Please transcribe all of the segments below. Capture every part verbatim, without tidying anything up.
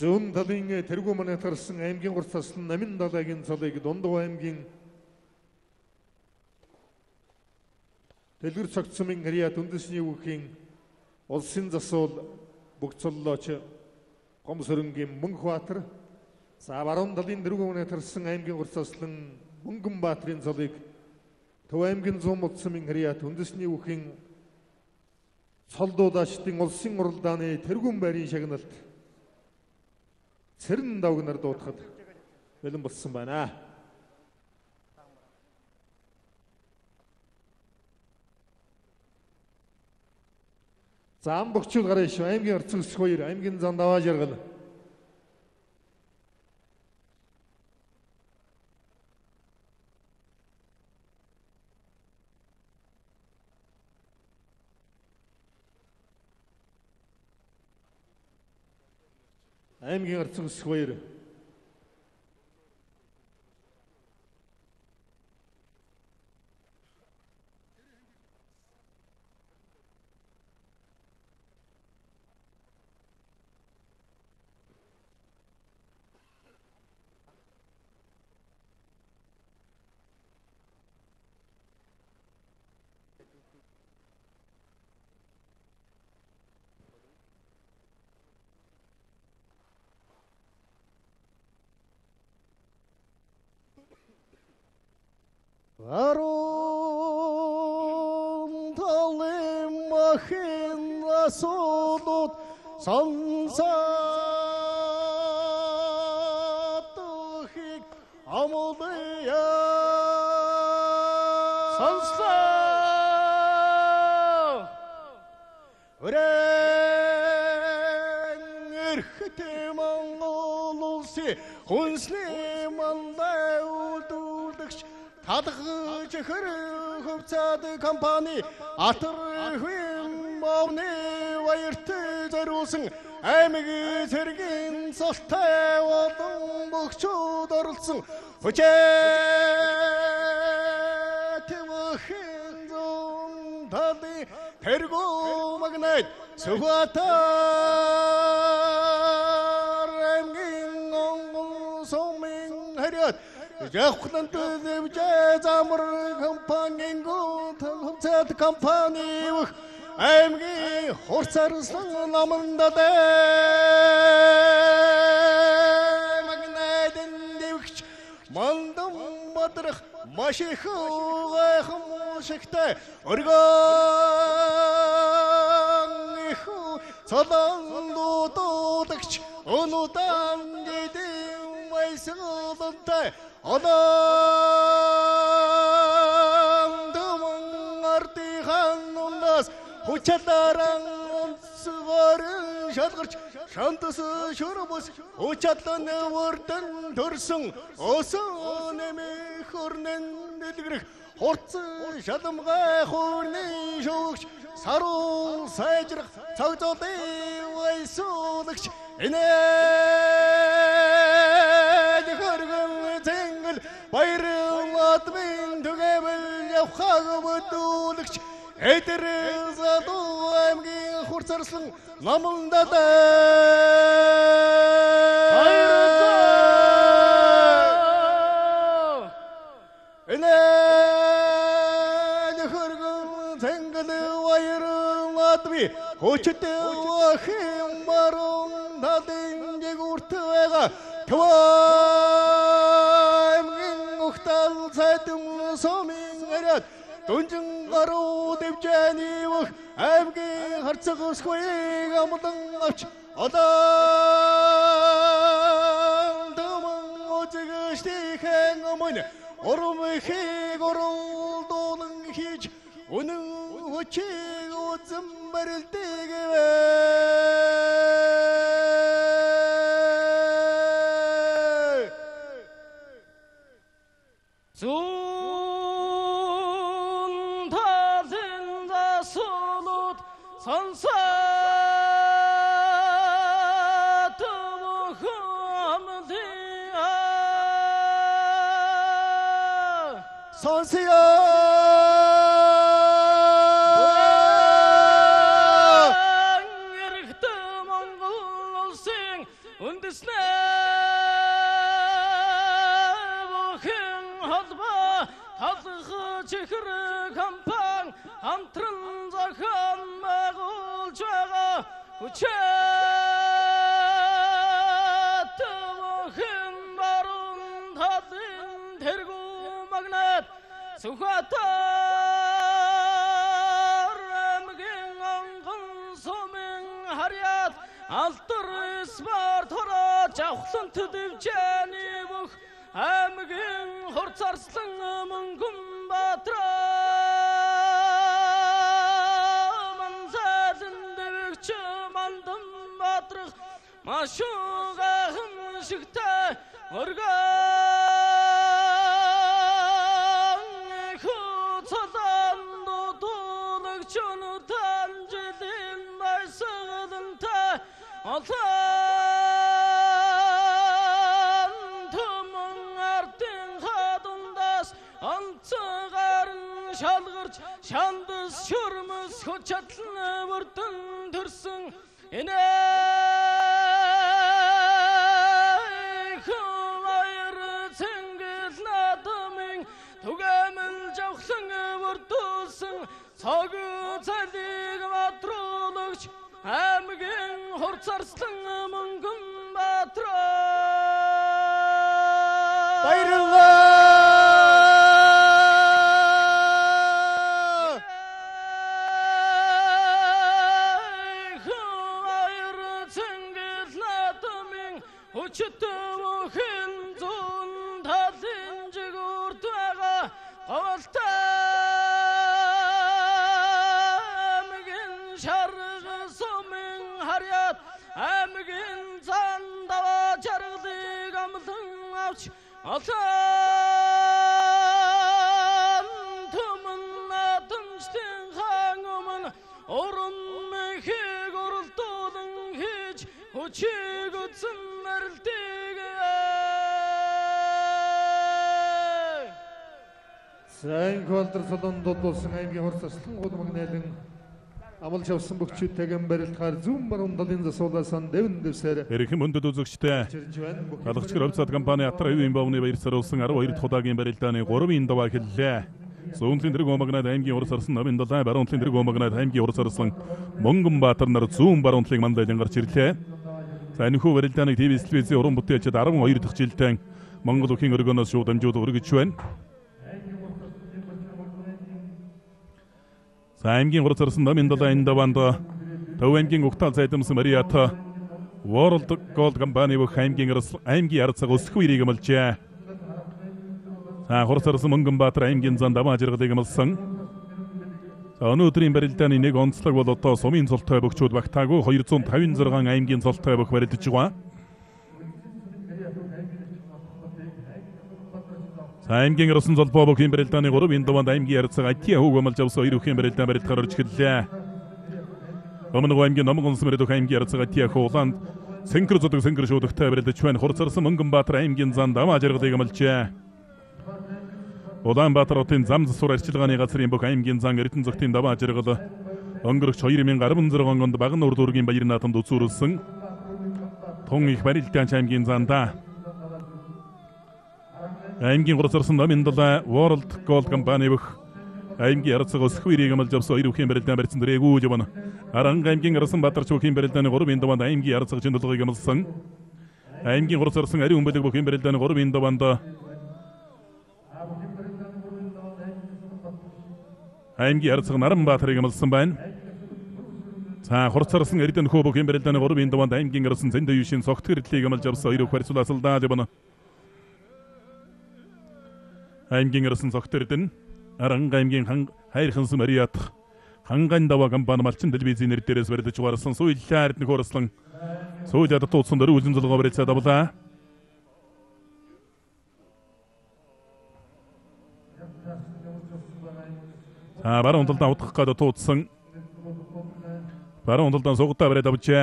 Зон далынге тергоманы тарсын әмген құрсасын әмін далаген салайғы дондыға әмген. Тәлгір сақцымен ғарият үндісіне өкен, ол сын жасол бұқсаллачы қомсырынген мұң қуатыр. Сабарон далын тергоманы тарсын әмген құрсасын мұңғым батырен салайғы. Тау әмген зон мұқсымен ғарият үндісіне өкен, салдодаштың ол сын ұрылданы тергом бәрін шағынылды. Сырын дауғынарды отқыды. Өлім бұлсын бәна. Зам бұқчыл қарайшы, әмген ұртсығыз қойыр, әмген зандава жарғылы. Әмген ұртсығыз қойыры. Арон талым махин асудут сансатухик амудыя санслав врен ирхтим анголуси хунслим андаудудыкш Атығы чықыры құпсады кампани, атырғын мауны вайырты жарусын, әмігі жүрген сақтай одың бұқчу дарылсын. Хүчеті мұхын зұндады тергу мағынайд, сұғатар әмгін оңғыл сомын әриат, Жақтан төзіп жазамыр кампанген көтін құмсет кампани ұқ әмге құрсарысың намында дәм Мәгінәден девікш мандым батырық машиқы ғайқым шықты Үрган иқы садан дұтудықш ұнудан жейдім айсығылында Адамдымың артиған ұндас, Құчаттаран ұнсығарын жатқырш, Шантысы жүрбіз, Құчаттаны өртін түрсің, Осын әме құрнен өтігірік, Құртсы жатымға құрнен жоғықш, Сарул сайжырық, Сауқсоты ғайсудықш, Инәді көргім зәңгіл, Байрың атымен түгебіл, Яуқағы бұтудықш, Әйтірі зату әмген құрсарсың, Намында дәм. Айрызы! Инәді көргім зәңгілі, Байрың атымен, Құчыты вахим барың, Дадынге күрттіға Кваймген ұқтал сәтім Сомин әрет Түнжің қару депчәне ұқ Әмге қарсығыз көйең Амылдың апш Адамдымың ұтығыштейкен Амын Орым хе ғорылдоның хеч Оның ұтче ұтзым бәрілдегі бәр Зұнтазында сұлут сансаты мұхамдия Сансия Бұлан үрікті мұңғылсын sing und es Altar smart horror, Jackson to the Jenny book. I'm again Hortzar Slang and Gumbatra Altan tümün ertin kadındas Antıgarın şalgırç Şandız şürmüz Koçatlı vurdun dursun İney Kılayır Sengiz nadımın Tügemin cevksini vurdusun Sagı çaydik matrulukç Әмген Хорцарстыңы мүмкін батыра Байрылы Қылайыры ценгіз латымен Учыты мұхин зұн тазын жүгірді аға Қаваста Әмген шарғы Әмігін зандава жарғды қамыздың ауч Асан түмін атымштен қаңымын Орын мүхе құрылтудың хеч Учи күтсін әрілтегі Сәйін көндір сұлын дұлдосын әйімге құрсаштың құдымын әлің Амалчавсын бүкчі тәген бәріл қарзуым бар ұмдалын жасолдасын дэвін дэвсәрі. Әрекім үнді дозықшыта. Қалықшығыр өпсат кампания аттыр әйуін бауыны байырсар олсын ару айыр тұтаген бәрілтәне қорым енді бақылды. Соғын тілдері қомағына дәйімге орысарсын абындалдай бар ұнтылдері қомағына дәйімге орысарсын. Мұңғым батырнар зуым бар ұнтылың мандайдың қарчелте. Сәніху бәрілтәне дейбе сілвезе орын бұтты әчет арым айыр тұқчелтен. Мұңғылық ең үргіні жоғдам жоғды үргі чуән. Саймген құрысырысында мендалда әндаванды. Тауэмген ұқтал сайтымсы мәрияты. World Gold Company бұқ әйімге арытсығы ұсқы үйрегі мүлче. Құрысырысы мұңғын батыр әйімген зандама ажырғыдегі мүлсің. Оны өтірін бәрілтәні нег онсылық болдатта сомин солтай бұқ чөд бақтағы қойырцон тәуін зырған әйімген солтай бұқ бәрілті чыға. Әйімген ғырысын золпа бүккен бірілтәне құрып, енді банда әйімге әртсіға әтті әу көмілчавсы ойрықкен бірілтән бірілтән қарыр чүкілді. Қамыны ғойымге намығынсы мүрдік әйімге әртсіға әтті әқі олған, сенкір зұтық сенкір жоудықта бірілді чуән құрсырсы мұңғын батыр әйімген зандама ажырғыдегі мүлчі. Одан батыр өттен замзы сұр әршіліған еғатсырен бүк әйімген заңы үртін зұқтен дама ажырғыды. Оңғырық шойремен қарымын зырған ғынды бағын орды өрген байырын атымды ұтсұрысын. Тоң иқбар үлттен шәйімген занда. Әйімген құрысырысында менділді World Gold Company бұқ. Әйімге әртсіғы ұсқы үйрегіміл жапсы ойру кен бәрілден бәртсін дүрегі ұжымын. Аранға әйімген ғырысын батыршы өкен бәрілдені ғорып енді банды әйімге әртсіғы жындылығы кемілсің. Әйімген құрысырысын әрі өмбілік өкен бәрілдені ғорып енді банды. Әйімге әртсіғы нарым батыры кемілсің бән. Құрысырысын әрден қоп өкен бәрілдені ғорып енді банды әйімген ғырысын зенді үйшен соқтығыр тілегіміл жапсы ойру қәрсуласылда жымыны. Әйімген ғырысын соқтырдың, әранға әйімген қайырқынсы мәрият. Қанған дава қампаным алчын ділбезін әрттерес бәрді чуғарысын, сөй шәртіні қорысын. Сөй жады тұлсындары өзім жылға бәрет сәді бұлда. Бәрі ондылдан ұтыққа да тұлсын. Бәрі ондылдан соғытта бәрет абытшы.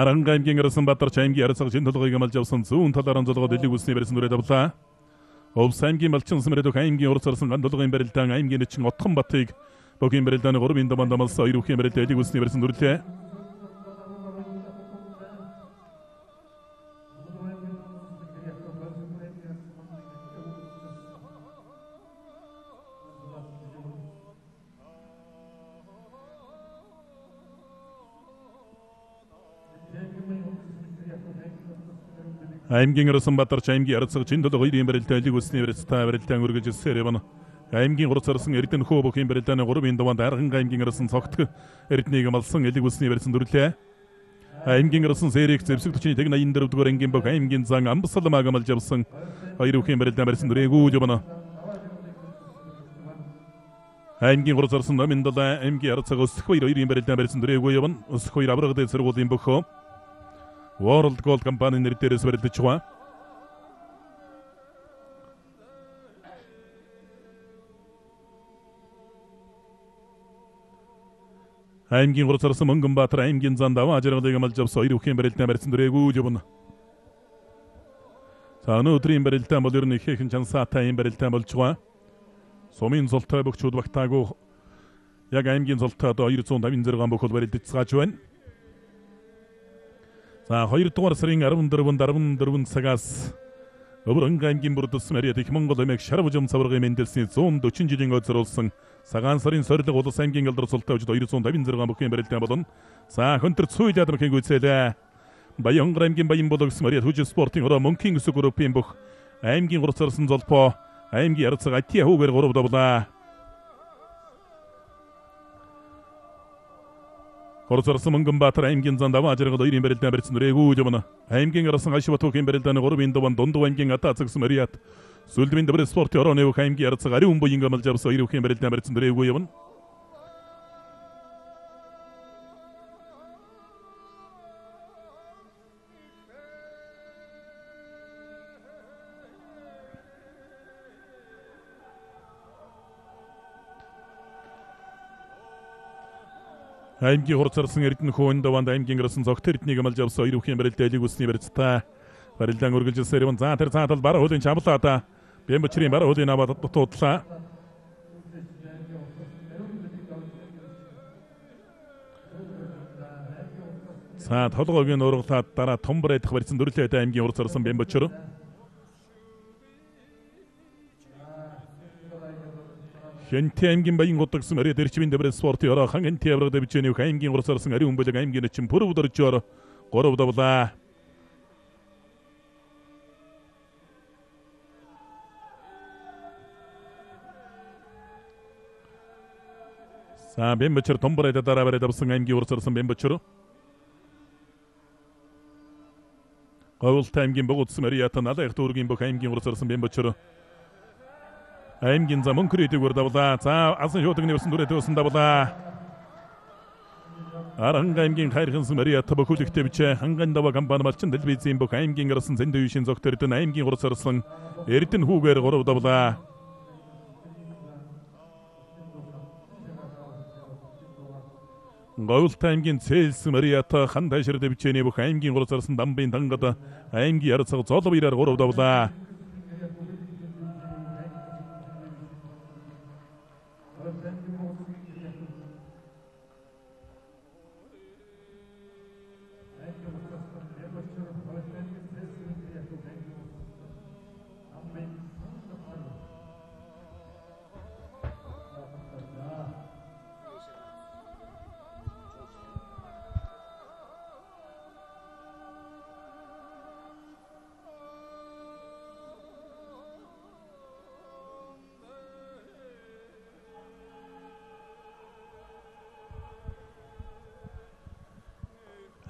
Аранға әйімген ғырысын баттар чайымге әрісіғы женділігі ғамал жаусын зұғын талдаран жылығы дөлі өсіне бересін өреді бұлта. Олпса әйімген мәлчін сымыредік әйімген ұрысарысын ғандылығын бәрілтаң әйімген үтшін отқын баттыг. Bakayım belirten koru bin taban damaz sayı rukiye belirte eti gusni berisin durite. I'm getting a sumbatar chime gears of chin to the leading Bertelty with Snever Staver Tangurgis Cerebon. I'm getting or something written hobo came Bertana or in the one that I'm getting a son soft, Eritnigamal sung it with Snever Sundurte. I'm getting a son Eric, except to take an intro to a game book. I'm getting Zang Amsalamagal Jobson. I do came Bertamer in the Regu Jobana. I'm getting or something in the M. Gertzagos, who are in Bertamer in the Reguion, Squirabra de Servo in Boko. World Gold Company in the Terrace where the Chua I'm giving Rotter Samungumba, I'm giving Zandawa, General Gamal Job, so you came very tempers in the Regu Jubon. Sano Dream Beril Temple during the Hikin Chansata in Beril Temple Chua. So means of Tabuk Chudwaktago Yagam Gins of Tato, you don't have in the Rambo called Verit Sachuan. Now, how you towards ring around the one darun sagas. Overungan Gimburtus Mariatic Mongo, they make Sharavajam Savagam in the Sinson, the Chinging of Rosen. Sagansar inserted all the same Gingal Rosolta, the Yuson Davinzer Rambokim Berry Tabadon. Sa Hunter Suja, the King would say there. By young Ramkin by Imbodox Maria, which is sporting or a monkey Sukuru Pimbuk. I am Gim Rosersons of Paw. I am Gertzaratia over Rododa. Horsersamungumbatter, I'm getting Zandawa, Jerry in Bertamers in Regu Jomana. I'm getting a Sangashiva talking Bertan or in the one Dondo and King Atats Mariat. Sultan the best sport, Yorono, I'm Gertzarum, Boyingamal Jab, so you came Bertamers in Regu Jomon. I'm giving Horserson written who in the one time Gingerson's Octet Nigamal Job, so you can very tell you with Snever Star. But it's Tangurgis Seven Zatter, Zatal Barahod and Chabatata, Pembuchim Barahod in Abatotsa. Sat Hotogan or Tara Tombret, where it's in Durte, I'm giving Horserson Bembuchero. Hentiem gim bayin gotak sumeri tercimin debre sporti ora hangen tiabra de bicheni kaim gim orasar sumeri umbe jagaim gine chimpuru budar chora koro buda buda. Sa bembecher tombare de tarabere de busangaim gim orasar sum bembechero. Kavul time gim bagot sumeri atan ada ektor gim bakaim gim orasar sum bembechero. I'm getting some uncreative word about that. I think you're going to listen to it. Listen about that. I'm getting high in Maria Tabakutic Tibiche, Hangandava Campana Machin, that beats in book. I'm getting Russians and Dushins of Territon. I'm getting Rosserson, Eriton Huger or Dabla. Gold time in sales, Maria Tahandasher Tibicheni, I'm getting Rosserson, Dumpin Tangata. I'm getting Russell's auto leader or Dabla.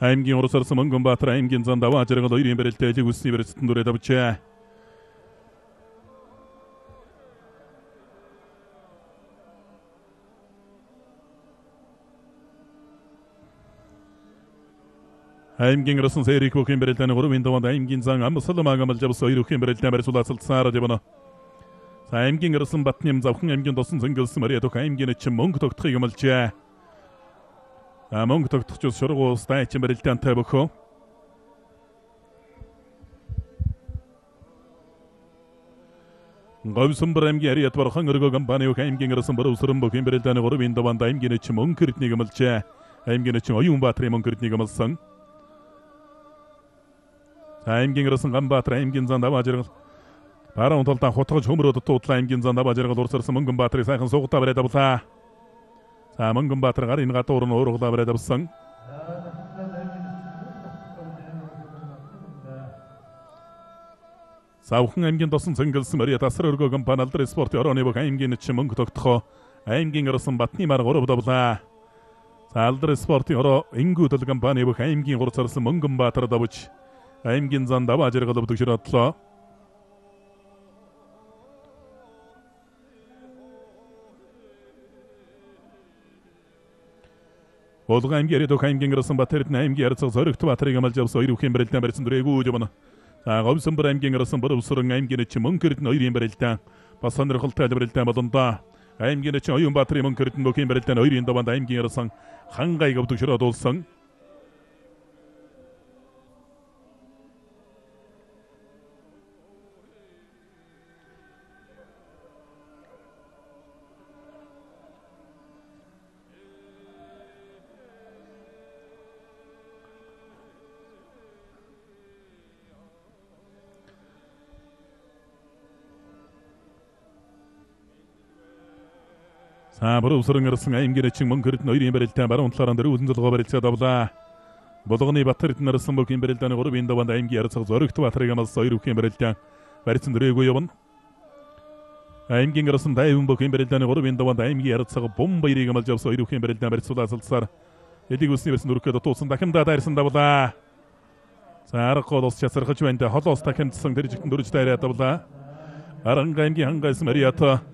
I'm getting Rosersamungumbatter, I'm getting Zandawa, General Iri in Bertelty with Snever Stunduretabche. I'm getting Russans Eric in Bertan or window, and I'm getting Zang Amsalamagal Jab, so you can Bertan Bersula Sara Devana. I'm getting Russan Batnims of Hungarian Dawson's Angles Maria to I'm getting a chimunk to Trigamalche. Among the two circles, I chamber it and Tabaco. Gavsum Bram Gary at Warhanger Company came King Rasumbo Surumbo Kimbertan or Window and I'm going to Chimon Kirtnigamal chair. I'm going to Chimoyum Batrimon Kirtnigamal son. I'm King Rasungam Batramkins and the Bajer Parantalta Hotage Humro to Totlamkins and the Bajer or Samungum Batris and Sotabretta. Samungum Batra in Ratorno or Tabret of Sung. Савхан аймгийн досон цэнгэл Мариа тасраар гогом панал дээр спорт орооны бүх аймгийн чинь мөнгө тогтхоо аймгийн орсон батны мар гурав давлаа. Салдар спорт ороо ингүүдэл компани бүх аймгийн гурц орсон мөнгөн баатар давж аймгийн зан дав ажиргалд өгчөр одлоо. Болгоо аймгийн эрдөх аймгийн орсон батэрд аймгийн ярцаг зоригт баатарыг амлж авсан хоёр үхэн бэрэлдэн барьсан дүрээгүү жимна. Гавсан Брэм Гингер Сумбар Усуран, I'm going to Munkirt, Oyen Berelta, Passander Hotel Berelta Madonda, I'm going to Oyun Batri Munkirt, Bokin Berelta, Oyen Davan, I'm Gingerson, Hangai of Tushra Dolson. А бүр усрангэрсэн аймгэрчэн мөнгөрд ноёрын бэрэлтэн баруун талаар дээр үзэн золгоо бэрэлцээ давлаа. Болгоны Батэрд нэрсэн бүхэн бэрэлдэний гурвын даванд аймгийн ярцаг зоригт батрыг амлс хоёр үхэн бэрэлдэн барьсан дөрөөгөө явна. Аймгийн гэрсэн дайвын бүхэн бэрэлдэний гурвын даванд аймгийн ярцаг бомбайрыг амлж авсан хоёр үхэн бэрэлдэн барьцуулаа салсаар эдийг үсний бэрсэн дүрхэд туулсан дахимдаа дайрсан давлаа. Саарх голос чацархаж байна. Холоос дахимдсан тэр жигтэн дөрөж дайраа давлаа. Арангаймгийн хангайс Мариата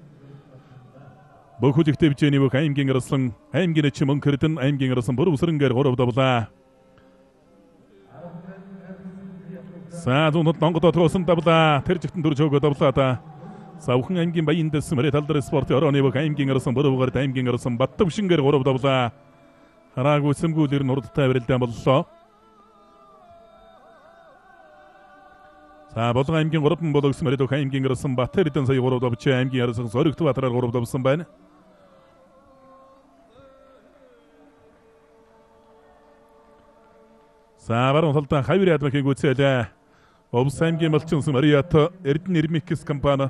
Бохудихтэй бичээний бүх аймгийн арслан аймгийн эч мөнгөрдөн аймгийн арслан бүр усрэнгээр гурав давлаа. Саад унт донгодоо тоосон давлаа. Тэр жигтэн дөрж өгөө давлаа та. Савхан аймгийн баян дэс мэри талдар спорт орооны бүх аймгийн арслан бүр угаар аймгийн арслан баттвшингээр гурав давлаа. Харааг үсэмгүүлэр нурдтай барилдаан боллоо. Та болгоо аймгийн гурван болгоос мэри дөх аймгийн арслан Батэр эдэн сая гурав давч аймгийн арслан зоригт батраар гурав давсан байна. Савар онталтан хавир ядмахыг үцээлээ. Овс аймгийн малчинс Мариат Эрдэнэ Ирмикс компани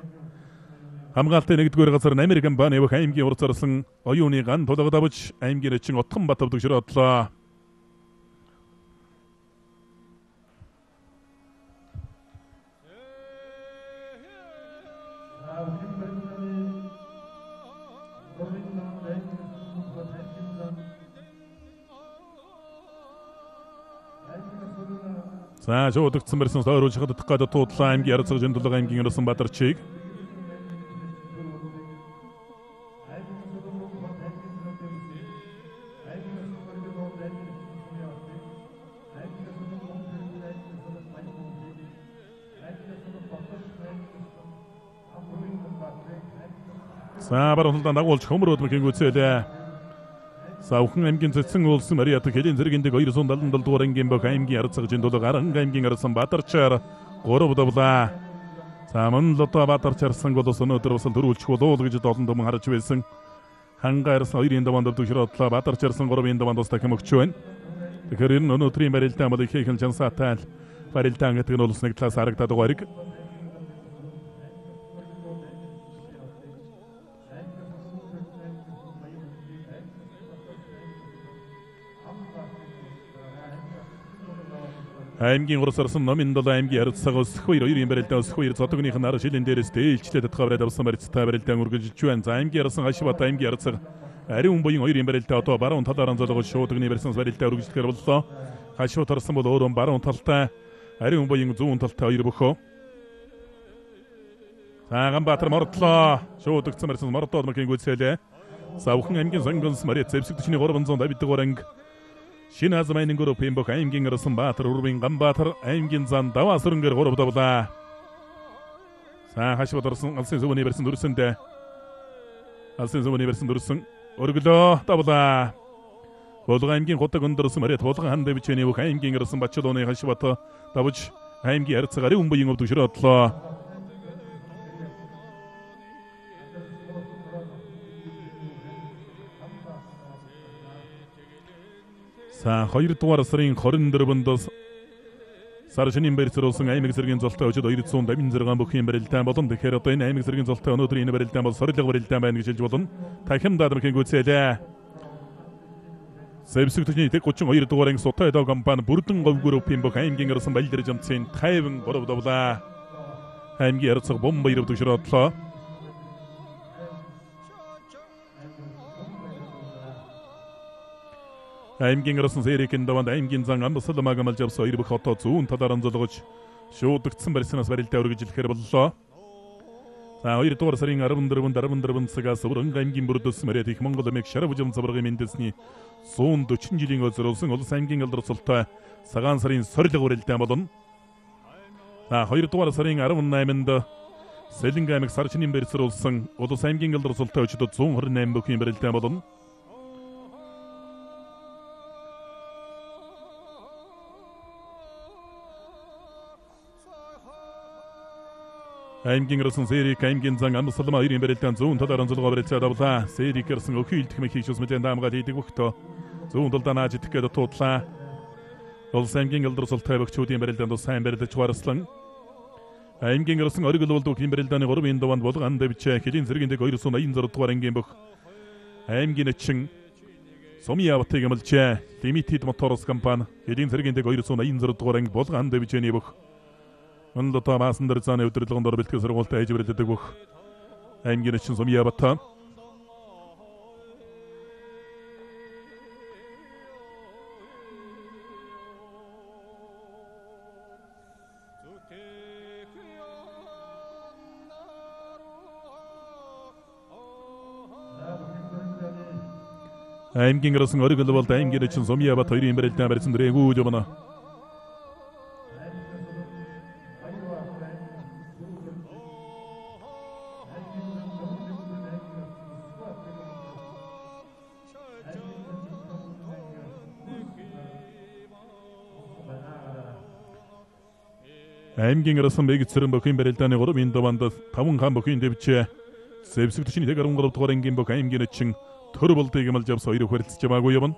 хамгаалалтын нэгдүгээр газар Америк компани бүх аймгийн урц орсон оюуны ган толгод авч аймгийн эчин утган бат авдаг ширээ одлоо. За шуудагдсан барьсан хоёр үжихад таггаад туудлаа аймгийн ярцаг жиндулга аймгийн өрсөн батарчиг. За баруун талд дагуулж хөмрөөд мөхийн гүцээлээ. Савхан аймгийн цэцэн улс Мариат хэлийн зэрэгэндээ two seventy-seven дугаар ангийн бох аймгийн арцаг жиндулга Аранга аймгийн арсан Батарчаар гурав давлаа. Саман лото Батарчаарсан голос өнөөдөр бас төрүүлчих болов гэж олон том харж байсан. Хангаарс two даванд төвшрөөдлөө Батарчаарсан three даванд бас дахин өгч байна. Тэгэхээр энэ өнөөдрийн барилдаан бол ихээхэн жансаатай барилдаан гэдэг нь улс нэг талаас харагдаад байгаа хэрэг. Аймгийн урс орсон номын долоо аймгийн ярцсаг өсөх хоёр хоёрын барилдаан өсөх хоёр цодгоных нар шилэн дээрээс дээлчлээд татхавраад авсан барилдтай барилдаан үргэлжилж байна. За аймгийн ярсан хашбат аймгийн ярцсаг ариун буян хоёрын барилдаа одоо баруун талаараа золгож шуудгны барьсан барилдаа үргэлжлэхээр боллоо. Хашууд орсон бол өөрөө баруун талтай ариун буян зүүн талтай хоёр бөхөө. Цагаан Батар мордлоо. Шуудгцсан барьсан мордоод мөхийн гүйцээлээ. Савхан аймгийн сонгонс Мариат зэвсэгдчний three hundred даварнг Шинэ азмын группийн бүх аймгийн арсан Баатар Урвин Ганбаатар аймгийн зан даваа сүрэнгээр гурав давлаа. Саа хашбат орсон алсын зөвний барьсан дүрсэндээ. Алсын зөвний барьсан дүрсэн өргөлөө давлаа. Болгоо аймгийн хутаг өндөрсөн Мариат болгон ханд бичээний бүх аймгийн арсан Батчалууны хашбат давж аймгийн арцагарын үн буян өвдөж ширээ одлоо. 자, 거기를 통하러 쓰레인 거른 들어본다. 사르신인 베리스로스가 에믹스르긴 절대 어제도 이리 쏜다. 민들어간 복인 베릴 때보던 데케르토 인 에믹스르긴 절대 어느 드리는 베릴 때보다 서리적 베릴 때만 이실 주던 다힘다들 그 고체자. 세브스크트니 대고충 어이를 통하는 소타에다 간판 부르튼 거구로 핀복 아임깅으로서 말들이 점친 타입은 걸어보다. 아임기 에르츠가 봄바 이로부터 싫었어. Аймгийн гэрсэн зэрэгэн даванд аймгийн зан амбсал магамалж явсан хоёр бүх хотоо зүүн талаар анзалгаж шуудагдсан барьснаас барилдаа өргөжлөхөр боллоо. За хоёр дугаар сарын арван дөрөв цагаас өрн аймгийн бүрдүүлсэн мэрэд их Монгол эмэг Шаравжин цаврагын мэндэлсний сто сорок жилийн өдрөсөн улс аймгийн алдарцлтай цагаан сарын сорилго барилдаа болно. За хоёр дугаар сарын арван найманд Сэлэнгэ аймаг Сарчинын барьсруулсан улс аймгийн алдарцлтай өчигд сто двадцать восемь бүхий барилдаа болно. Аймгийн гэрсэн зэрэг аймгийн зан амбсалма хоёрын барилдаан зүүн талаар анзалгаа барилдаа давлаа. Зэрэг гэрсэн өхийлдэх мэхийшүүс мэдэн даамгаад идэг өгтөө. Зүүн талдаа нааж идэх гээд туудлаа. Улс аймгийн алдарсалтай бөгчүүдийн барилдаанд сайн барилдаж хуваарлсан. Аймгийн гэрсэн оргил болдог хин барилдааны гурван дунд болгон дэвчээ. Хэлийн зэргийн дэг двести восемьдесят дугаар ангийн бөх. Аймгийн эчин сумья аватыг амлжээ. Limited Motors компани хэлийн зэргийн дэг двести восемьдесят дугаар анги болгон дэвчээний бөх. Онлоо та маасан дээр цааны өдрөлгөнд ор бэлтгэл сургуультай ээж бэрэлдэг бөх. Аймгийн эчин сумья бата. Аймгийн гэрсэн өргөл болд аймгийн эчин сумья бата хоёрын бэрэлдээн барьсан дэрэгүү жомно. Аймгийн гэрсэн бэг цэрэн бүхий барилдааны гурван дунд таван хаан бүхий дэвчээ. Сэвсэгтүчний дэгармгар дугаар ангийн бүх аймгийн эчин төр болдгийг амлж явсан хоёр хөрөлцөж байгаагүй юм.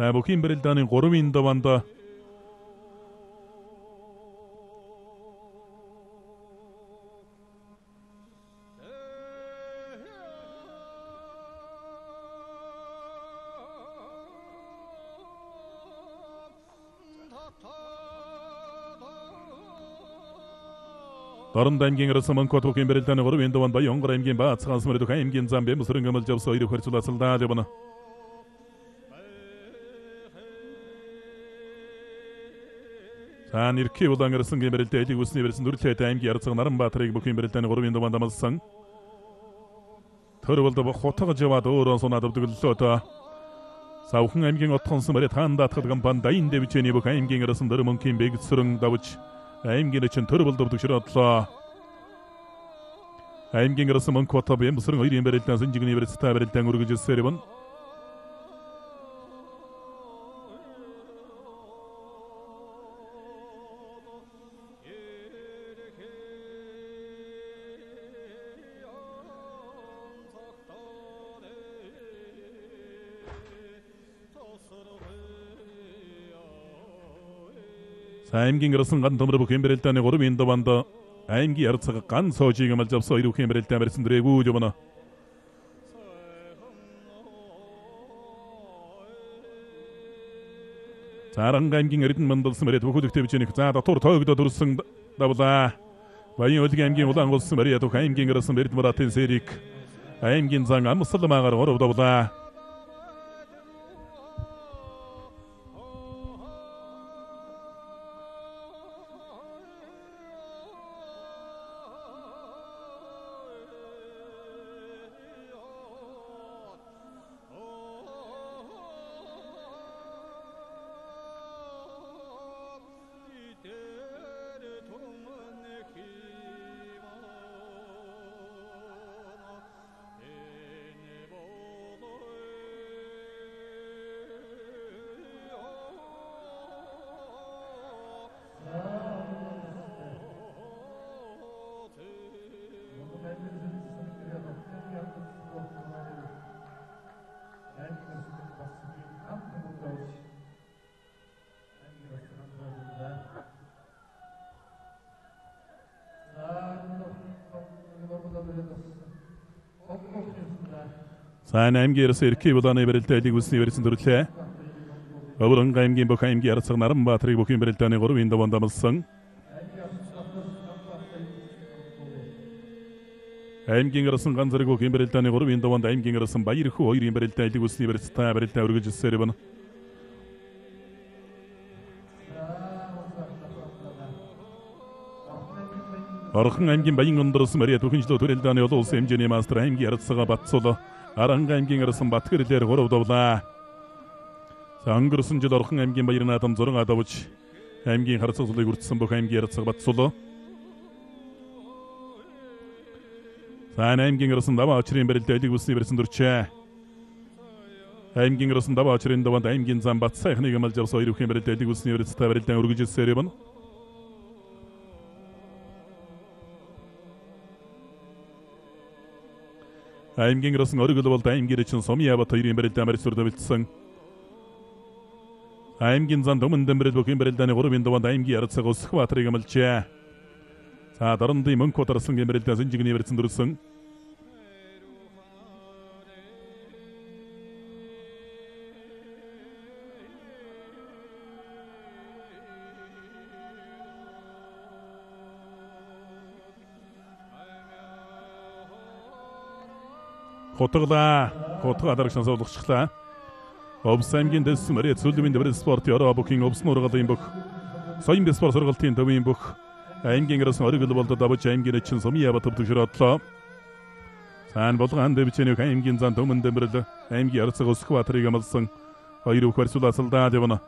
За бүхий барилдааны гурван дунд Дорн аймгийн гэрсэн Монкот бүхий барилдааны гурван дунд Баянгор аймгийн Баацхан мөрөд аймгийн зам бэм сөрөнгө амлж явсан хоёр хөрцөлөсөн даа явна. За нэрхий улаан гэрсэн гэмэрэлдэ элиг үсний бэрсэн дүрлээд аймгийн Ярцаг Наранбаатарыг бүхий барилдааны гурван дунд амлсан. Төр болд хотгож яваад өөрөө сунаад өвдөглөлөө та. Савхан аймгийн отхонсон мөрөд хаан даатгад компани Дайн дэвчээний бүх аймгийн гэрсэн дөр Монкийн бэг сөрөнгө давж Аймгийн эчин төр болдог ширэлдлээ. Аймгийн гэрсэн Монкот бэм сөрөн хоёрын барилдаан Сэнжигний барилдаан барилдаан өргөжлөсөөр юм. Аймгийн гэрсэн ган төмөр бүхэн барилдааны гурван дунд аймгийн Ярцаг ган соожиг амлж авсан хоёр бүхэн барилдаан барьсан дэрэгүү юмна. Цааран аймгийн эрдэн мандалсан мэрэд бүхэлдээ бичэник заа дотор тоогдод төрсөн давлаа. Баян өлгийн аймгийн улаан голсон мэрэ ятух аймгийн гэрсэн эрдэн мөратын сэрик аймгийн зан амсал маагаар гурав давлаа. 사나임 기에서 이렇게 보다네 베릴 때 지구 스니 베리슨 도르체 어부런 가임 김 보카임 기 알아서 나름 바트리 보킴 베릴 때네 거로 윈더 번다마성 아임 김가라슨 간서리 보킴 베릴 때네 거로 윈더 번다 아임 김가라슨 바이르 후 이림 베릴 때 지구 스니 베리스 타 베릴 때 우르게 지세르번 Архан аймгийн баян өндрөс мэри төхөнжлө төрөлдөөн ялуус хэмжээний мастер аймгийн арцсага батцуулаа аранга аймгийн арсан батгэрлэр гурав давлаа. Сангэрсэн жил Архан аймгийн баярын адам зураг адавч аймгийн харцаг сулыг үрдсэн бүх аймгийн арцсаг батцуулаа. Сайн аймгийн арсан даваа очрын бэрэлдэлийг үсний бэрсэн дөрчээ. Аймгийн арсан даваа очрын даванд аймгийн зам батсаа ихнийг амлж явсан хоёр үхэн бэрэлдэлийг үсний бэрэлдэлийг бэрэлдэлийг өргөж ирсээр байна. Аймгийн гэрсэн өргөл бол аймгийн чин сомья бат хоёрын бэрэлдэн амарч сүрдэвэлсэн. Аймгийн зан дөмөндөн бэрэл бүхэн бэрэлдэний гурвын дунд аймгийн арцсаг өсөх баатрыг амлжээ. За дарамдын мөнх ударсан гэмэрэлдэн синжигний бэрэлсэн дүрсэн. Хотогла, хотог адарагчнаас олгочихлаа. Обсаймгийн дэсмэрээ цөлмийн дэврэл спорт яраа бүхин обсны ургалын бүх. Соён дэс спорт ургалтын төвийн бүх. Аймгийн гэрсэн оргил болдод авч аймгийн чин сумья батып төгшрөөдлөө. Сайн болгоон дэвчэний аймгийн зан төмөн дэмрэл аймгийн арцаг өсөх баатрыг амлсан. Хоёр үх барьсул асалдаа явна.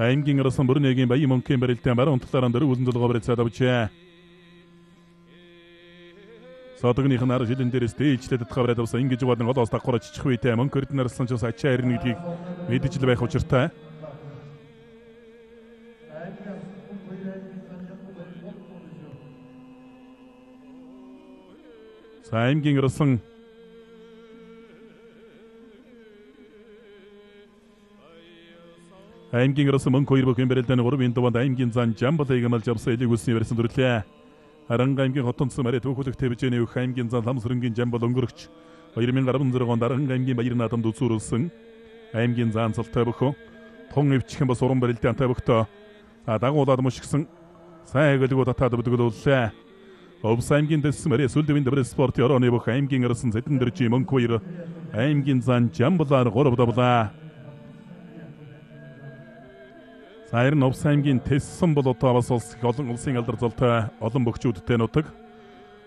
Аймгийн гэрсэн бүрнэгийн баян мөнхийн бэрэлтэн бараа унтлаараа дөрөв үзэн зулгаа барьцаад авчээ. Сотогныхын ар жилэн дээрээс дээжлээд тахавраад авсан ингэж бодон гол оос тахгуур чичих үедээ мөнх эрдэнэ арсан ч бас ачаа ирнэ гэдгийг мэдэж л байх учиртай. Аймгийн гэрсэн Аймгийн гэрсэн мөнх хоёр бүхэн бэрэлдэний гурвын дунд аймгийн зан жамбалыг амлж авсан элиг үсний бэрсэн дүрлээ. Аранга аймгийн хотонцсон мари төвхөлөг тэвжээний өх аймгийн зан лам сөрөнгийн жамбал өнгөрөгч хоёр сая сорок онд Аранга аймгийн баяр наадамд үзүүлсэн. Аймгийн зан цалтай бөхөө. Тун эвчхэн бас уран бэрэлдэн антай бөхтөө. Дагуулаад мушгсан. Сайн хэглэгүүд атаад бүдгэлүүлээ. Овс аймгийн дэс мари сүлдэвэн дэврэл спорт ярооны бүх аймгийн гэрсэн зэдэн дэржийн мөнх хоёр аймгийн зан жамбалаар гурав давлаа. Саяр нь Овсаймгийн тессэн бол одоо бас олон улсын алдар залтай олон бөхчүүдтэй нутаг.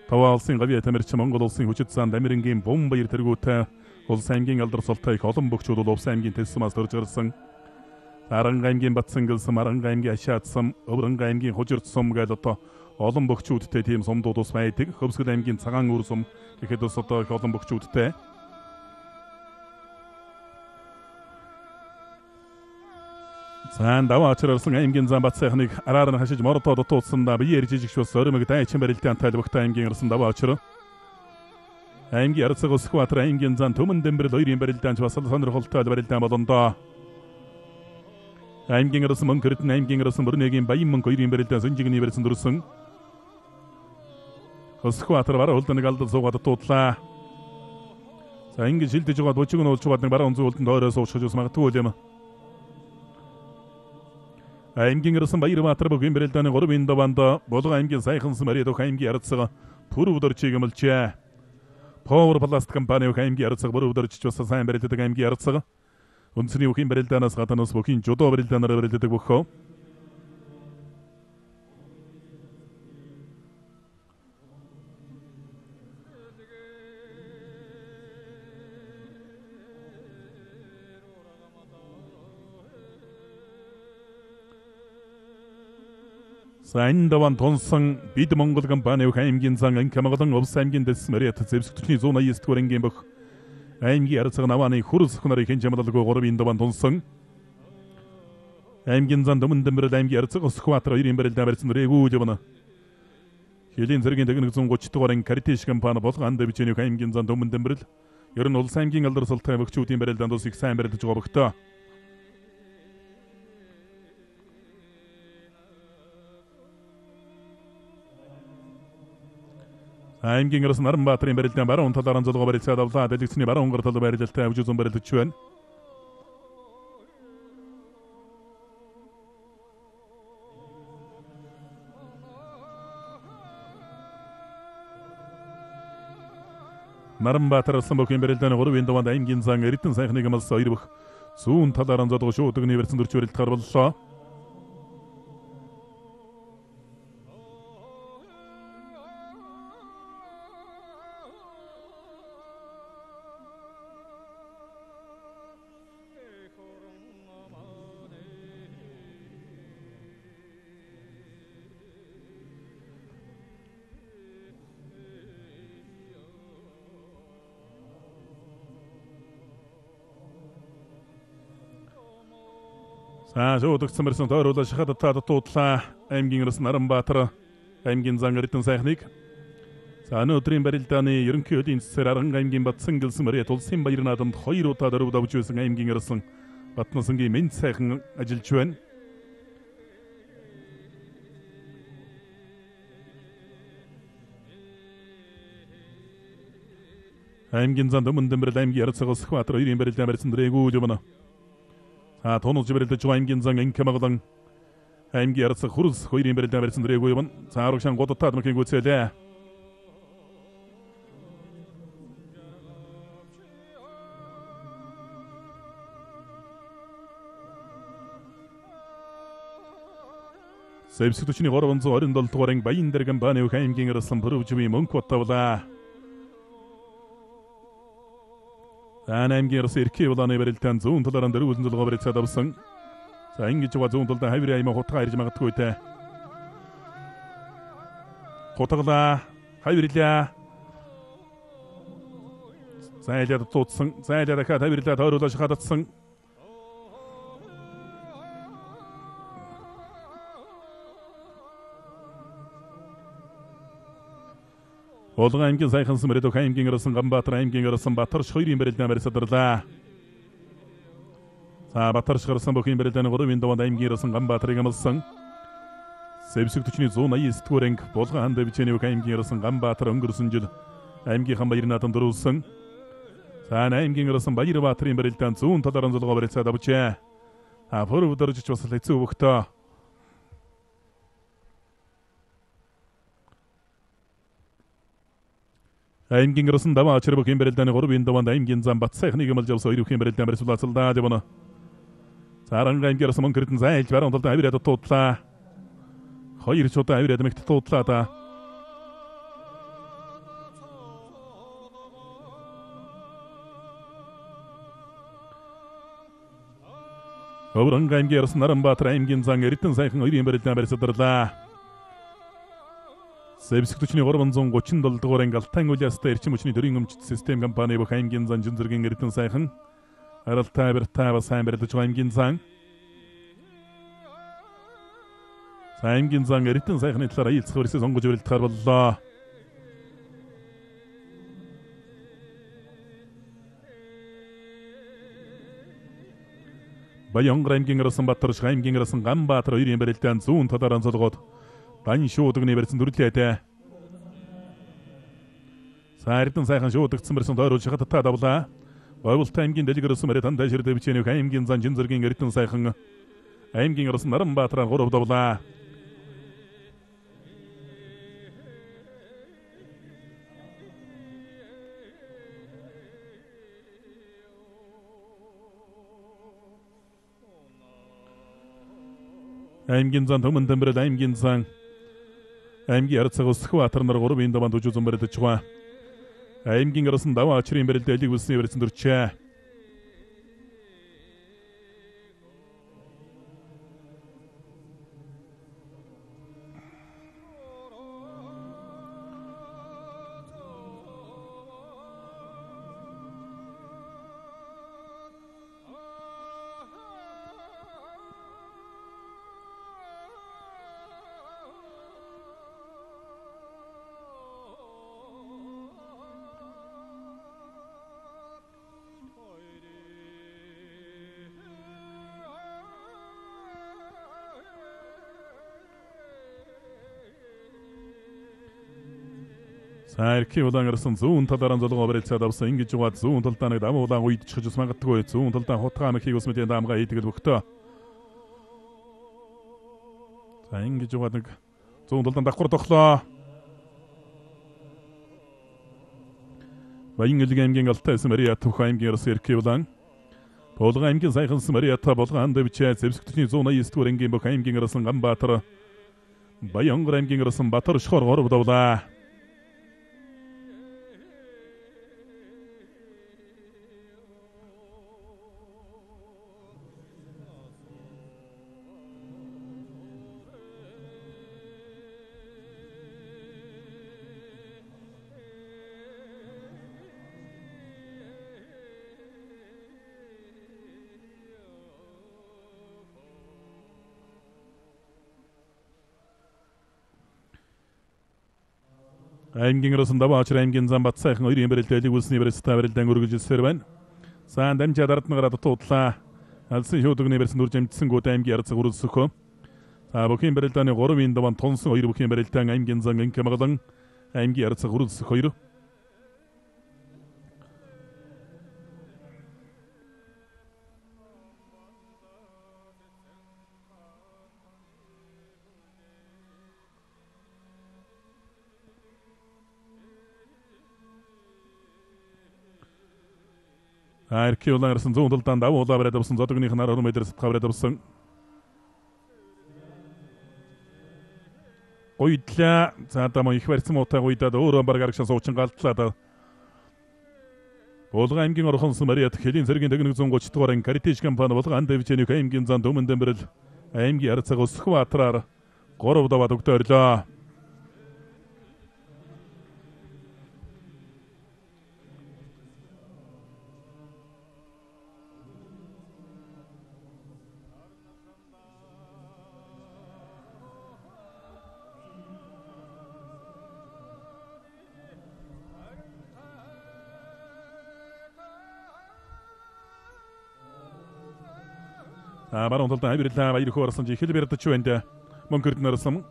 Таваа улсын гавья тамирчин Монгол улсын хүчит занд Америкийн бум баяр тэргүүтэй Овсаймгийн алдар залтай их олон бөхчүүд бол Овсаймгийн тесмаас төрж гарсан. Аранга аймгийн Батсангилсам, Аранга аймгийн Ашаатсам, Өврэнга аймгийн Хужирдсам гээд одоо олон бөхчүүдтэй тийм сумдууд ус байдаг. Хөвсгөл аймгийн Цагаан Үүр сум гэхэд бас одоо их олон бөхчүүдтэй. Сайн даваа очролсон аймгийн зам бат сайхныг араар нь хашиж мордоо дутуулсандаа бие иржижигч бас өрмөг дайчин барилтын антайл багтаа аймгийн гэрсэн даваа очроо. Аймгийн арцаг өсөх баатар аймгийн зан төмөн дэмбэрэл хоёрын барилдаанч бас сонирхолтой барилдаан болондоо. Аймгийн гэрсэн мөнх эрдэнэ аймгийн гэрсэн бүрнэгийн баян мөнх хоёрын барилдаан сүнжигний барьсан дүрсэн. Өсөх баатар бараа хөлдөнөг алдал суугаад дуудлаа. За ингэж шилдэж байгаа бочиг нь уулж бадны бараа өнзөө хөлдөнд ойроос уушгаж ус магадгүй юм. Аймгийн гэрсэн баяр баатар бүхэн бэрэлдэний гурвын дунд болго аймгийн сайханс мэри төх аймгийн арцсага пүр өдөрчийг амлжээ. Power Blast компани өх аймгийн арцсага бүр өдөрч ч бас сайн бэрэлддэг аймгийн арцсага. Үндэсний бүхэн бэрэлдэнээс гадна бас бүхэн жудоо бэрэлдэнээр бэрэлддэг бөхөө. Сайн даван тонсон бид Монгол компани өх аймгийн зан ангамаглан Овс аймгийн дэс мэрэт зэвсэгтүчний сто восемьдесят төгрөнгийн бөх аймгийн арцаг навааны хурл сөхнөрийн хэн жамдалгүй гурвын даван тонсон аймгийн зан дөмөн дэмбэрэл аймгийн арцаг өсөх баатар хоёрын бэрэлдэн барьсан рээгүү явна. Хэлийн зэргийн тагныг сто тридцать дугаарын Каритиш компани болго анд бичээний өх аймгийн зан дөмөн дэмбэрэл ер нь улс аймгийн алдар салтай бөхчүүдийн бэрэлдэнд ус их сайн бэрэлдэж байгаа бөхтөө. I'm getting us not about in Beretta Baron, Tatarans of the Beretta of that is never on the Beretta, which is on Beretta Chuan. Madam Batter, some of Kimberton over window and the engines and written Sankhnigamal Sairbuch. Soon Tatarans of the show to Universe and the Church Tarval Shah. Ah, so the summer sent out the Shahada Tata Totla, I'm getting us not butter, I'm getting Zangaritan Zahnik. So I know Trimberitani, you're cute in Serang, I'm getting but single summary at all Simba and Hoyro Tadaru, which is a game getting us, but nothing game in second Agil Chuen. I'm getting Zandaman, the Berdam Yersaros Quattro, in Beritamers and Rego Jovana. A tunnel Jibber to Changins and Kamadan. I'm Gertz Hurus, who remembered the Davis and Ray Women. Saroshan got a Tatmaking would say there. Substitution of Orvans or Indal Touring by Indergambani, who came King Rassam Peru to be Munkwatavada. And I'm going to say, Kill on every ten zone to the under rules in the Robert Sadovson. So I engage was on the heavy aim of Hotajima Twitter. Hotada, Hybridia Sayada Totson, Sayada Cat, Hybridia, Hodosh Hadatson. Although I'm going to some little game, getting us some butter, I'm getting us some butter, shooting better than Beretta. Sabatar, some booking better than a window, and I'm getting us some butter, Gamelson. Substitution is only is touring, both hand, which you came here, some butter, Ungersunjud. I'm getting by Natan Drusen. And I'm getting us some butter, butter in Beretta soon, Tatarans of the Robert Sadabucha. I've heard of the Rich was like two. I'm getting us in the watch of Kimberton or window and I'm getting some but technical jobs so you can be a temper to Lassal Dadevana. Sarang gets among curtains, I don't know that I read a totla. How you should I read a mixed totlata. Overang gets Naramba Trangins and written second, I remember it never said that. Substitution of Orvans on Gochindal Torangal Tango just their Chimuchini during system company of Hangins and Jinzerging written second. Aral Tiber Tavas Hamber to Changinsang. Sanginsang written second, it's a race versus Ongojo Tarval Law. By young ranking Rassam Batter, Shamking Rassam Gambat, or Irian Beritan soon, Tatarans of God. Pan show to neighbors in Rutlete. Saritan Sahan show to some person or Shata Tadabla. I was tanking the Ligas Summit and Desert of Chenu Hamkins and Jinzer King written Sahan. I'm King Rosnaram Batra Horo Dabla. I'm Ginsan Toman Tempered, I'm Ginsan. I'm Gertzos Quater and Robin the one to choose on Beretta. I'm King Rosendawa, Chirin Beretta, with Severs in the chair. 살키 오당 그랬선 좋은 타다란 저도 어버리차 답서 인기 주가 좋은 돌단에 담아 오당 오이 쳐주스만 같고 좋은 돌단 호타하면 키고스면 된다 아무가 이득을 붙어 자 인기 주가 좋은 돌단 다 걸어떡라 와 인기 주가 임긴 갈때 스마리아 투카 임긴으로 살키 오당 보드가 임긴 사이큰 스마리아 타 보드가 안돼 비치야 셉스크트니 좋은 아이 스토어 임긴 보카 임긴으로 쓴간 바타라 바 영그라 임긴으로 쓴 바타로 시커러 걸어보다 보다 Aimgin arasında bağçır aimgin zambat sayıqın oyri emberelteyli gülsini beresi taberelden görgülcü serben. Sağın demci adaratını qaradı totla. Alsın şoğduğun ebersin durcam gitsin gote aimgi aratsa guruz suku. Sağ buki emberelteyni qoru beyin davan tonsun oyri buki emberelteyni aimgin zangın kemağıdan aimgi aratsa guruz suku oyru. Erkek yoldan arasın zor dolutan da oğla beraber olsun zaten günü kanar olmayı dersi kabul edersin. Oyutla zaten ama ihversim otta oyuta da oğlan bargarışan soğuçun kaltla da. Oğla imkin orhan sımariyat kelin sergin de günü zon koçtu oran kariteş kampanı batık anda viçen yuka imkin zan doğumun demiril. Emgi arıtsa kostu kuvatrar. Koru da batık dörtla. Амар онтолтой бирлээ баяр хөөрсөн жихэл бэрдэж байна. Мөнгөрд нэрсэн.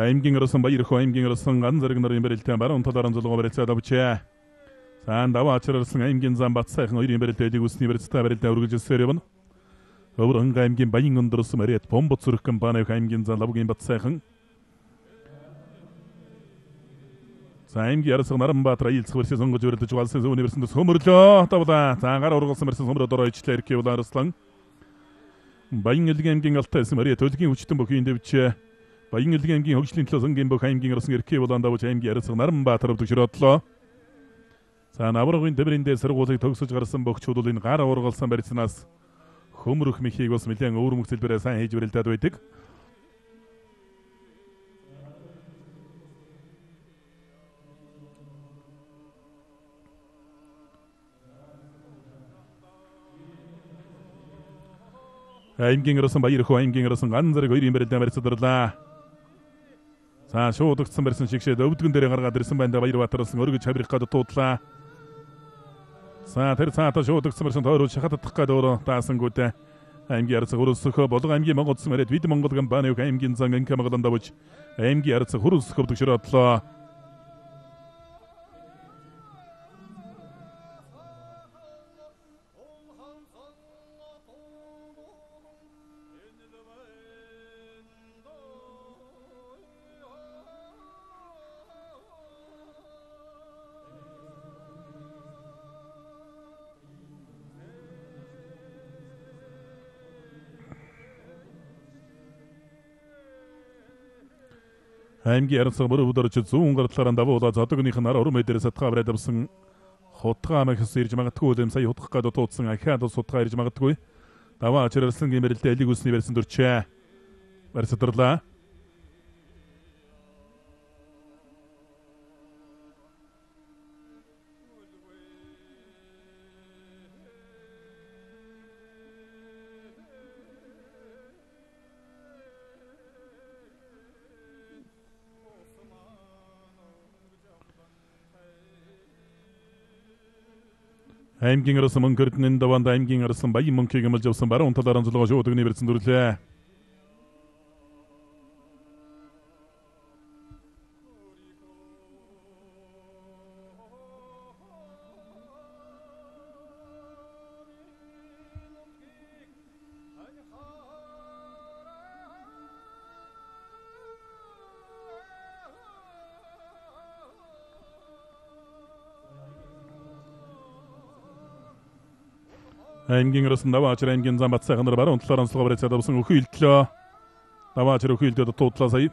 Aimgin arasın bayır ko aimgin arasın gan zırgınlar imberilten bar onta daran zolgo beretsa da buçe. Sen dava açırsın aimgin zambat sayın oyri imberilteydi gusni beretsa berelte urgıcı seribun. Obrun aimgin bayın gundursu meret bomba tsuruk kampanya aimgin zan labu gimbat sayın. Sayın ki arasın arım batra yıl sıfır sezon gücü beretle çoğalsız üniversitede somurca tabuda. Sangar orgası mersin somurda doğru içler ki olan araslan. Bayın geldiği aimgin altaysı meret öldüğü uçtum bakıyor indi buçe. Bayın ildiği emgin hoşçilin tılazın gen boka emgin arasın erkeğe olan da bu emgi arasın arım batırıp tükürü atla. Sağın avruğun demirinde sırı gozayı toksu çıkarısın boku çoğudulun gara oru kalsan berisin az. Humruk mekiye gosum ildiğen oğur müksil bir asan heyci verildi adı ettik. Emgin arasın bayır ko emgin arasın anzarı goyrin berilden berisi dırla. Саа шууд өгцсөн барьсан шигшээ өвдгөн дээрээ гаргаад ирсэн байна да баяр батарсан өргөж хаврих гад туудлаа. Саа тэр цаата шууд өгцсөн барьсан тойрол шахатдах гад өөрөө таасангүйтэй. Аймгийн арц хөрөлсөхө болго аймгийн Монгодсон мэрэд бид Монгол компани үг аймгийн зан инкамаглан давж аймгийн арц хөрөлсөхөд төгшөр одлоо. Aimgi yarısı buru budarıcı zoon garıtların davı oda zatuguni xanar orum ederi satka avredabsın. Xotka amak seyircimağı tıkoy dem say hotka da totsun akha da sotka ercimağı tıkoy. Dava açırırsın gemerilti elli gusni versin durçe. Versi dırla. Аимгингэрсэн мөн гэрдэн дэвэн аимгингэрсэн бай мөн кэгэмэл жавсэн баруун талаараа зулгаа шууд өгнө бэрсэн дүрлээ. Аймгийн гэрсэн даваач аймгийн зам бат сайхан нар баруун талаараа онцлогоо барьж чадсан өхөө илтлөө. Даваач өхөө илдээд туудлаа сая.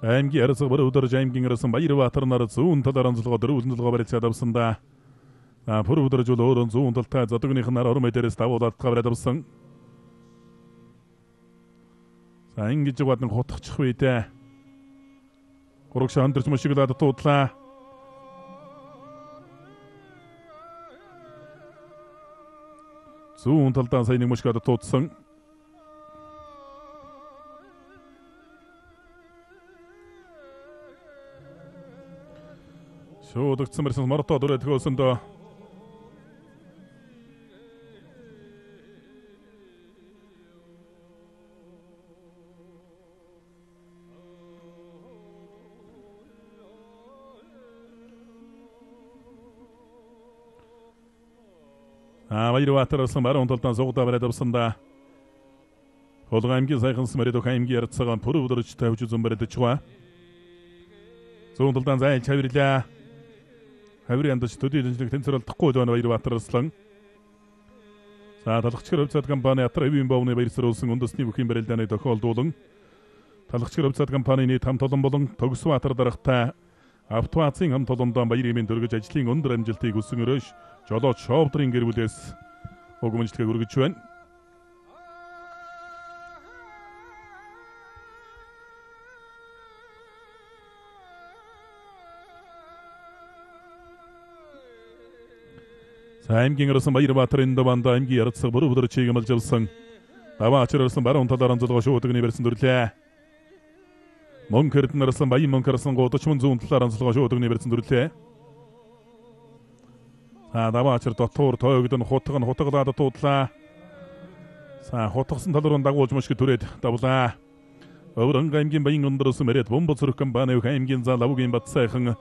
Аймгийн арцаг баруун өдөрж аймгийн гэрсэн баярваатар нар зүүн талаараа онцлогоо дөрвөлн толгоо барьж чадсан да. Аа бүр өдөрж өөрөө зүүн талтай задгных нар орон мэдэрээс давуулаад тавраад авсан. Ангиж гадны хутгчих вэ дээ. Гурагш хандарч мушиглаад туудлаа. Зүүн талдаа сайн нэг мушиглаад туудсан. Шууд өгцөн мэрсэн мордоо дүрээд хөөсөн дөө. Баярваатарсан баруун талдан зугдаа бариад авсан да. Холгаймгийн сайхан смэрэд охаймгийн ярцсагаан пүр өдөрч тавьж үзэн бариад очгоо. Зүүн талдан зайл чавирлаа. Хаврын андч төдийдэнчлэг тэнцэрлдэхгүй байна баярваатарсан. За талхчгэр хувьцаат компани атар эвийн бовны баярсруулсан үндэсний бүхийн барилдааны тохиолдуулан талхчгэр хувьцаат компанины там толон болон тогсв атар дарагтай автоацийн хам толондоо баяр имийн дөргөж ажлын өндөр амжилтыг үсэн өрөөш жолооч шоовдрын гэр бүлээс угмжилтгийг өргөж байна. Аймгийн гэрсэн Баярваатар энэ даванда аймгийн ярцсаг бүр өдөр чийгэмэлж авсан. Даваа ачаарсан баруун талаараа зулгаа шууд өгнө бэрсэн дүрлээ. Мөн гэрдэн арсан баян мөн гэрсэн гудаж мөн зүүн талаараа зулгаа шууд өгнө бэрсэн дүрлээ. Аа даваачар дотор тойгдэн хутган хутгалаад туудлаа. Саа хутгсан тал руу дагуулж мушиг түрээд давлаа. Өврөнг аймгийн баян өндрөөс мэрэд бомбо цэрэг компани аймгийн зал авгийн бат сайхан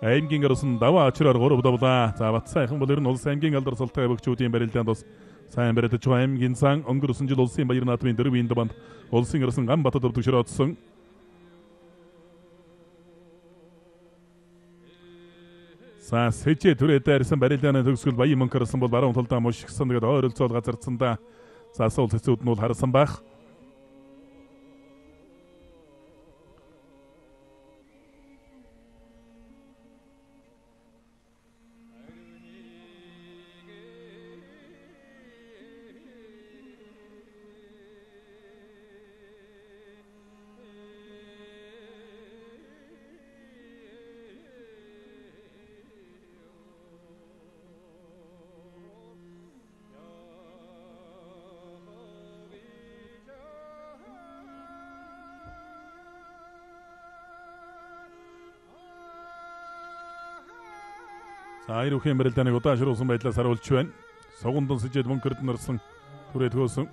аймгийн гэрсэн даваачраар гурав давлаа. За бат сайхан бол ер нь улс аймгийн алдар салтай бөгчүүдийн барилдаанд бас сайн барилдаж байгаа аймгийн сан өнгөрсөн жил улсын баяр наадмын дөрвийн даванд улсын гэрсэн гам батад өвдөгшрөө оцсон. За сэжээ түрээд дайрсан барилдааны төгсгөл баян мөн гэрсэн бол баруун талдаа мушигсан гэдэг ойролцоол газарцсан да. За асуул хэсүүд нь бол харсан байх. Айр үхэн барилдааны удаашруулсан байдлаас харуулж байна. Сугундын сэжээд мөн гэрд нарсан түрээд хөөсөн.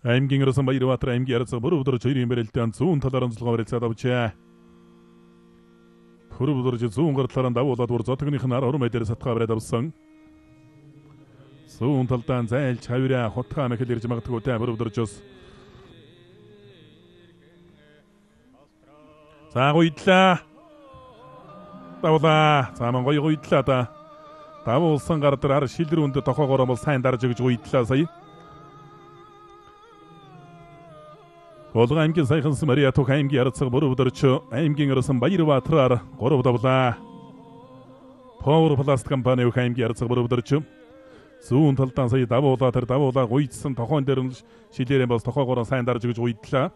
Аймгийн гэрсэн Баярваатар аймгийн ярцсаг бүр өдөрж хоёрын барилдаанд зүүн талаараа онцлогоо барьцаад авчээ. Бүр өдөрж зүүн гар талаараа давуулаад бүр зотгных нар орон мэдээр сатгаа бариад авсан. Зүүн талдаа зайлж хавираа хутгаа мэхэл ирж магадгүй дээ бүр өдөржөөс. За гуйдлаа. Давлаа. За ман гоё гуйдлаа да. Давуулсан гар дээр ар шилэр өндө тохоогоор бол сайн дарж өгж гуйдлаа сая. Голга аимген сайхансы мария ток аимген ярыцыг бору бұдырчы, аимген ұрысын байыры батырар, қору бұда бұда. Пауыр пласт компания өк аимген ярыцыг бору бұдырчы. Суын талтан сайы дабы отатыр, дабы ота ғойтсын, тақон дерін шетерен бас тақо қоран сайындар жүгіж ғойтыла.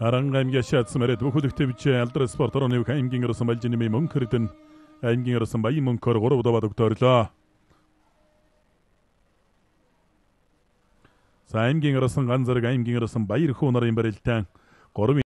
Аранга имге шатсымарет бүхүдүктө биче алдыр спорт орнук имгин русам алжиними мүмкүрдүн имгин русам бай мүмкөр гору да бадуктөрла Саимгин русам ганзар гаймгин русам байыр хунар имберилтен гору